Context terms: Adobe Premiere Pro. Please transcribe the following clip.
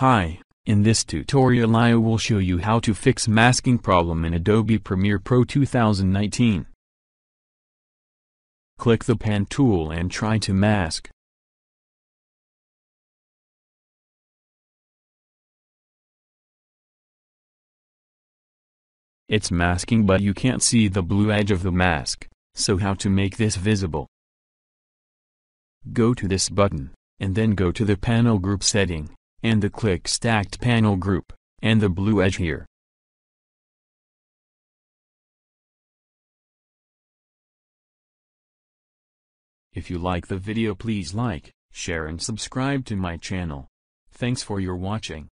Hi, in this tutorial I will show you how to fix masking problem in Adobe Premiere Pro 2019. Click the Pan tool and try to mask. It's masking but you can't see the blue edge of the mask, so how to make this visible? Go to this button, and then go to the panel group setting. And the click stacked panel group, and the blue edge here. If you like the video, please like, share and subscribe to my channel. Thanks for your watching.